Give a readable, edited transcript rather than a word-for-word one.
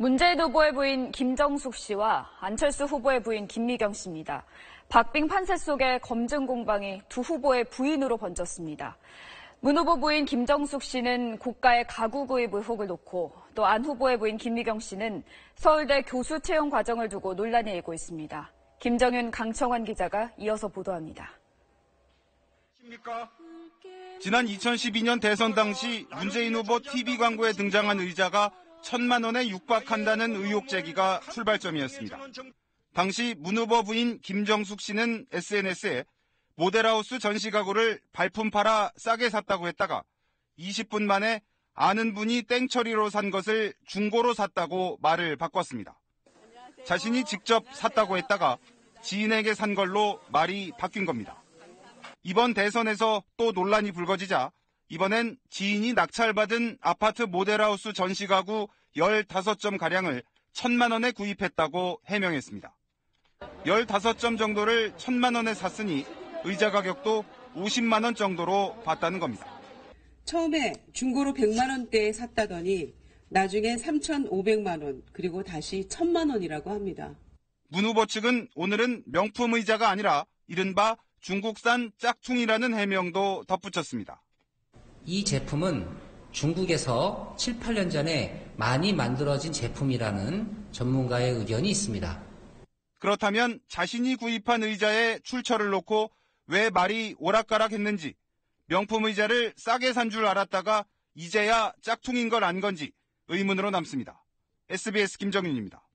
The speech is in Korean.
문재인 후보의 부인 김정숙 씨와 안철수 후보의 부인 김미경 씨입니다. 박빙 판세 속에 검증 공방이 두 후보의 부인으로 번졌습니다. 문 후보 부인 김정숙 씨는 고가의 가구 구입 의혹을 놓고 또 안 후보의 부인 김미경 씨는 서울대 교수 채용 과정을 두고 논란이 일고 있습니다. 김정윤, 강청완 기자가 이어서 보도합니다. 지난 2012년 대선 당시 문재인 후보 TV 광고에 등장한 의자가 1,000만 원에 육박한다는 의혹 제기가 출발점이었습니다. 당시 문 후보 부인 김정숙 씨는 SNS에 모델하우스 전시 가구를 발품 팔아 싸게 샀다고 했다가 20분 만에 아는 분이 땡처리로 산 것을 중고로 샀다고 말을 바꿨습니다. 자신이 직접 샀다고 했다가 지인에게 산 걸로 말이 바뀐 겁니다. 이번 대선에서 또 논란이 불거지자 이번엔 지인이 낙찰받은 아파트 모델하우스 전시 가구 15점가량을 1,000만 원에 구입했다고 해명했습니다. 15점 정도를 1,000만 원에 샀으니 의자 가격도 50만 원 정도로 봤다는 겁니다. 처음에 중고로 100만 원대에 샀다더니 나중에 3,500만 원 그리고 다시 1,000만 원이라고 합니다. 문 후보 측은 오늘은 명품 의자가 아니라 이른바 중국산 짝퉁이라는 해명도 덧붙였습니다. 이 제품은 중국에서 7, 8년 전에 많이 만들어진 제품이라는 전문가의 의견이 있습니다. 그렇다면 자신이 구입한 의자의 출처를 놓고 왜 말이 오락가락했는지, 명품 의자를 싸게 산 줄 알았다가 이제야 짝퉁인 걸 안 건지 의문으로 남습니다. SBS 김정윤입니다.